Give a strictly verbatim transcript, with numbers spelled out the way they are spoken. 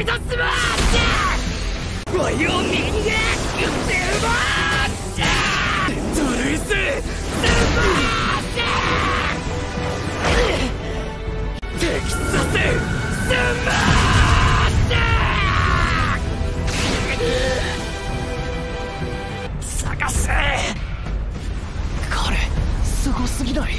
イドスマッシュ、ワイオミングデスマッシュ、デントルイススマッシュ、テキサススマッシュ、探せ。彼すごすぎない？